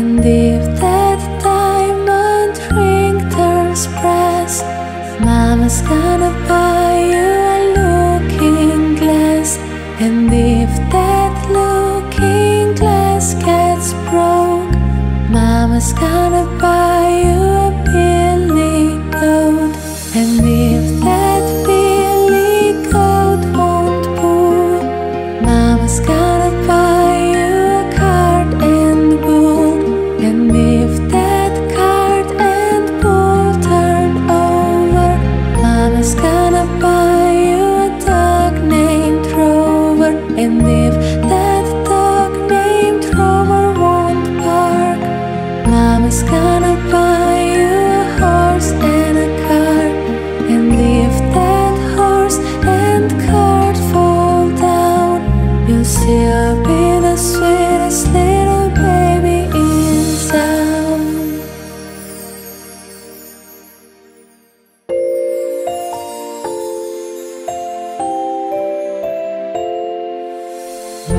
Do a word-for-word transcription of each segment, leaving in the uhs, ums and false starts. And if that diamond ring turns brass, Mama's gonna buy you a looking glass. And if that looking glass gets broke, Mama's gonna buy you a billy goat. And if that billy goat won't pull, Mama's gonna buy you a cart and bull. And if that cart and bull turn over, Mama's gonna buy you a dog named Rover. And if that dog named Rover won't bark, Mama's gonna buy you a horse and a cart. And if that horse and cart fall down, you'll still be the sweetest little baby in town.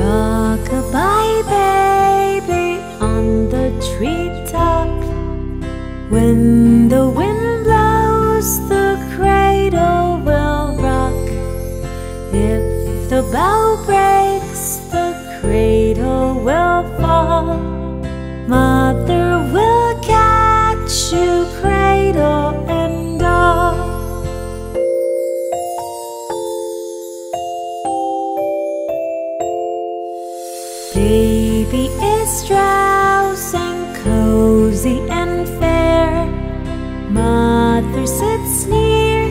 Rock-a-bye, baby, on the treetop. When the wind blows, the cradle will rock. If the bough breaks, the cradle will fall. Mother will catch you, cradle and all. Baby is drowsing, cozy and fair. Mother sits near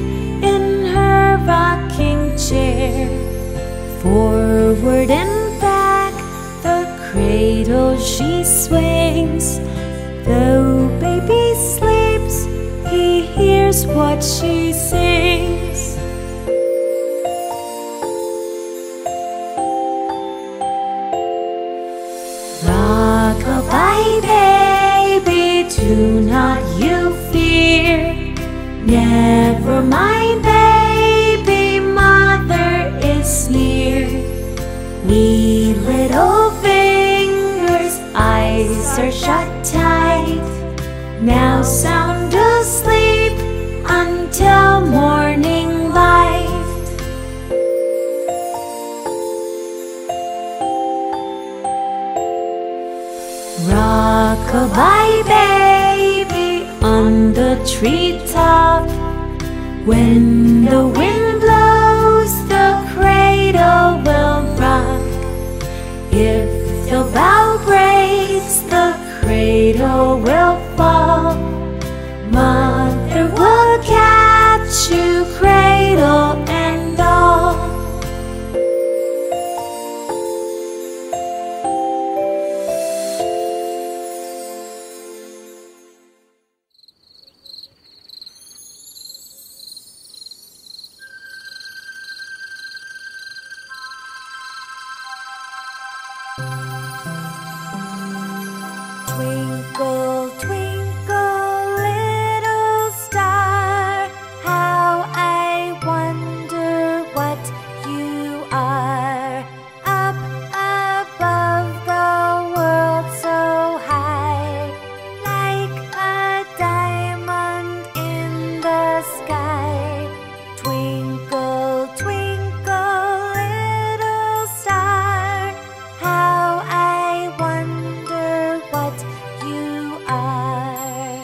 in her rocking chair. Forward and back, the cradle she swings. Though baby sleeps, he hears what she sings. Rock-a-bye, baby, do not you fear. Never mind, baby, mother is near. Wee little fingers, eyes are shut tight. Now sound asleep until morning light. Rock-a-bye, baby, on the treetop. When the wind blows, the cradle will rock. If the bough breaks, the cradle will fall. Mother will catch you, cradle and all. Twinkle, twinkle, little star, how I wonder what you are. Up above the world so high, like a diamond in the sky. Twinkle, twinkle, little star, how I wonder what you are.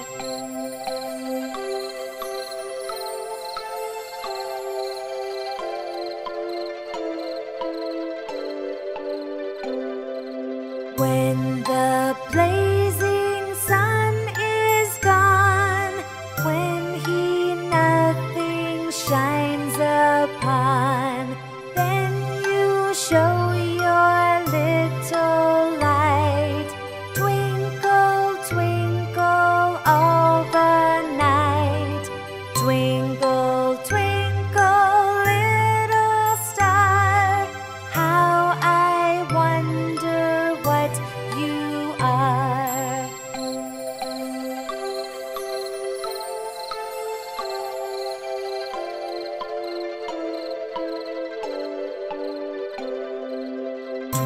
When the blazing sun is gone, when he nothing shines upon, then you show your little light. Twinkle, twinkle all the night. Twinkle, twinkle, little star, how I wonder what you are.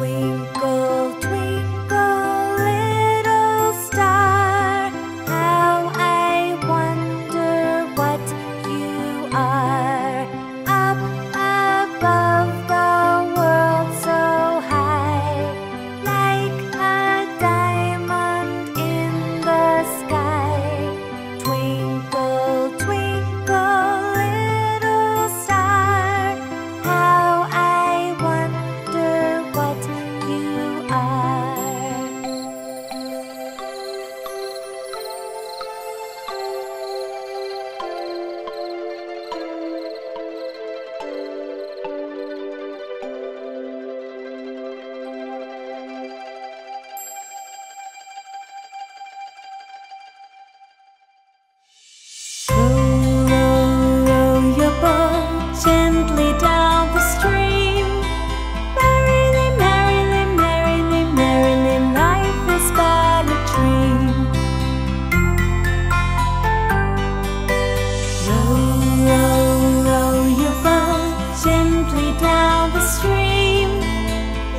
Twinkle, twinkle, little star, down the stream.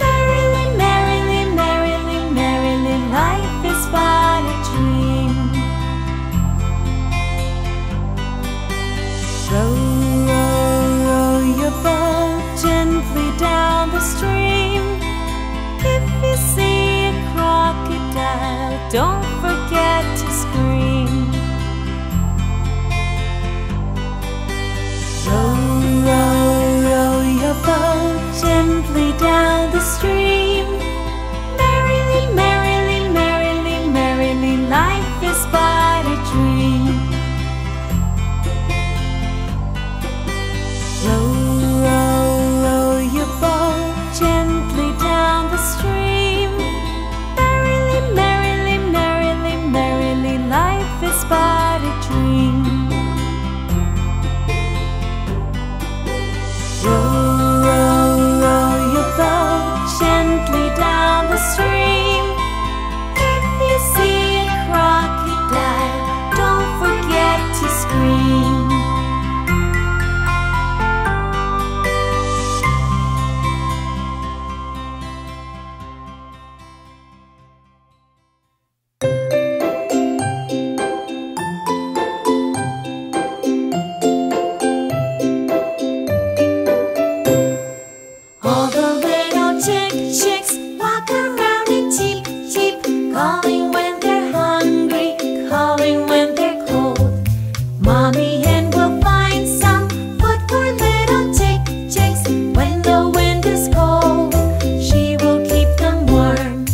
Merrily, merrily, merrily, merrily, life is but a dream. Row, row, row your boat gently down the stream. If you see a crocodile, don't forget to scream. Gently down the stream. Merrily, merrily, merrily, merrily, life is but a dream. Row, row, row your boat gently down the stream. Merrily, merrily, merrily, merrily, life is but a dream. Row, down the stream. If you see a crocodile, don't forget to scream. All the little chick chicks walk around and cheep, cheep, calling when they're hungry, calling when they're cold. Mommy hen will find some food for little chick chicks when the wind is cold. She will keep them warm.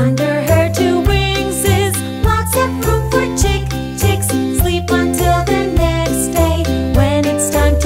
Under her two wings is lots of room for chick chicks. Sleep until the next day when it's time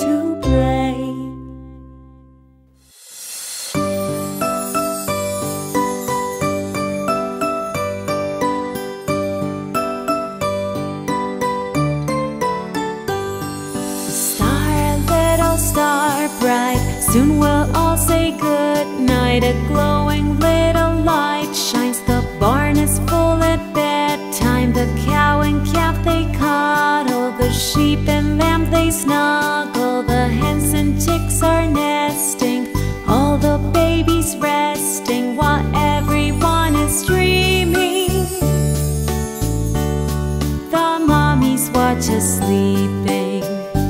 to play. Star bright, soon we'll all say good night. A glowing little light shines. The barn is full at bedtime. The cow and calf they cuddle. The sheep and lamb they snuggle. The hens and chicks are nesting. All the babies resting while everyone is dreaming. The mommies watch us sleeping.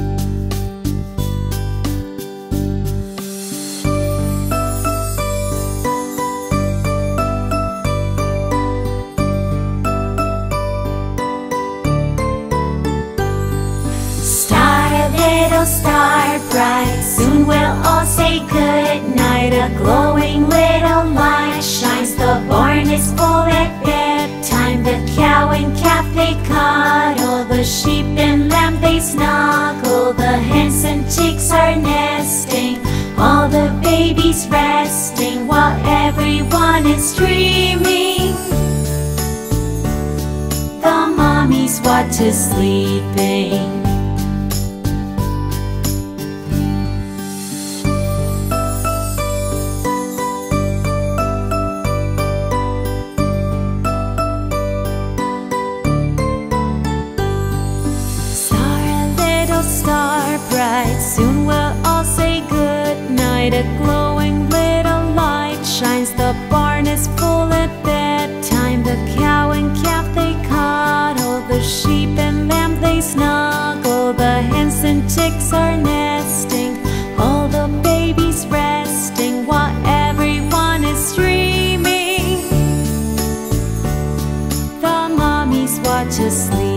Little star bright, soon we'll all say good night. A glowing little light shines. The barn is full at bedtime. The cow and calf they cuddle. The sheep and lamb they snuggle. The hens and chicks are nesting. All the babies resting while everyone is dreaming. The mommies watch us sleeping. Soon we'll all say good night. A glowing little light shines. The barn is full at bedtime. The cow and calf they cuddle. The sheep and lamb they snuggle. The hens and chicks are nesting. All the babies resting while everyone is dreaming. The mommies watch us sleeping.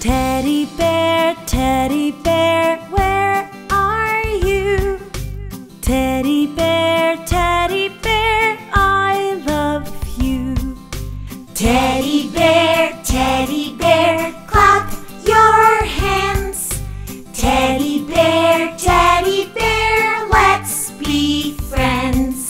Teddy bear, teddy bear, where are you? Teddy bear, teddy bear, I love you. Teddy bear, teddy bear, clap your hands. Teddy bear, teddy bear, let's be friends.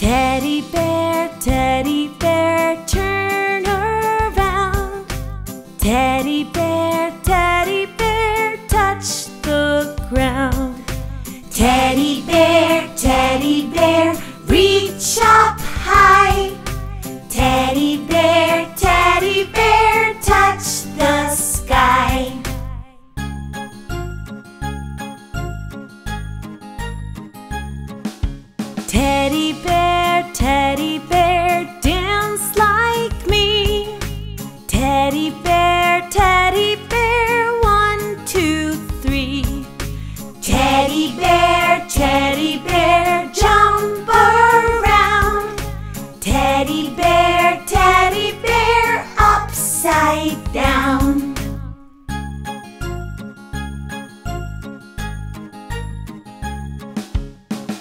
Teddy bear, teddy bear, turn around. Teddy bear, teddy bear, touch the ground. Teddy bear, teddy bear, reach up high. Teddy bear, teddy bear, touch the sky. Teddy bear, teddy bear, dance like me. Teddy bear, teddy bear, one, two, three. Teddy bear, teddy bear, jump around. Teddy bear, teddy bear, upside down.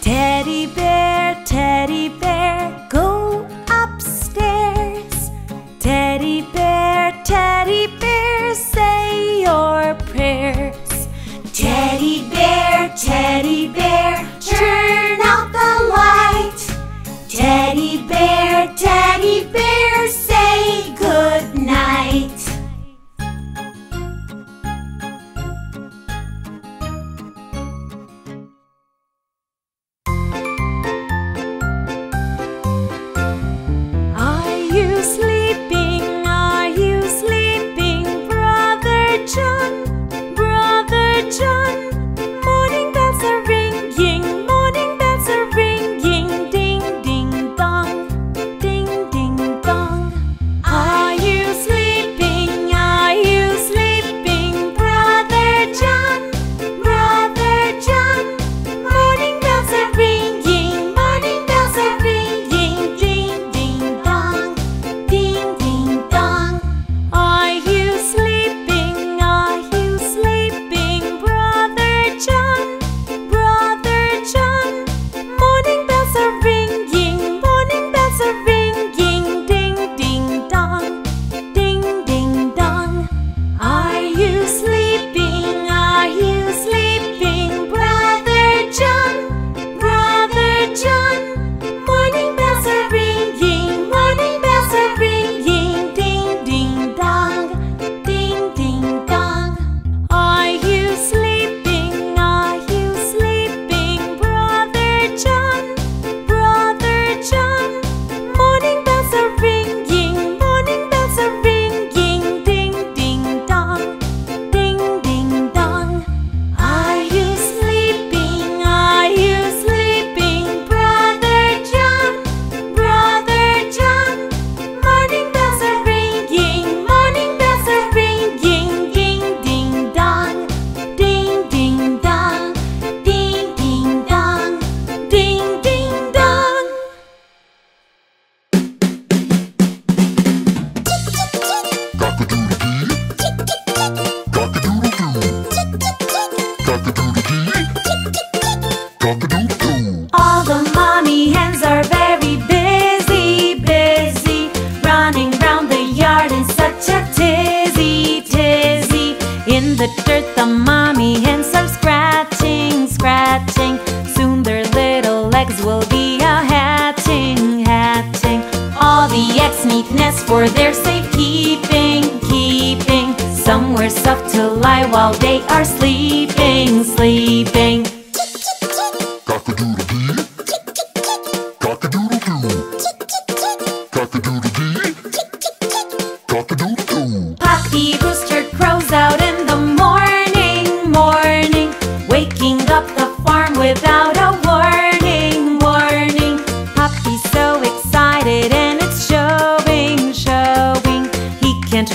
Teddy bear, teddy bear, go upstairs. Teddy bear, teddy bear, say your prayers. Teddy bear, teddy bear, turn out the light. Teddy bear, teddy bear, say good night.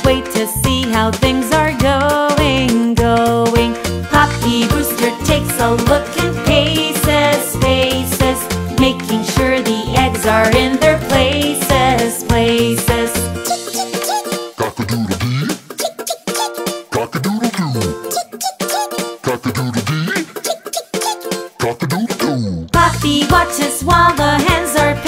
Wait to see how things are going, going. Poppy Rooster while the hens are pecking.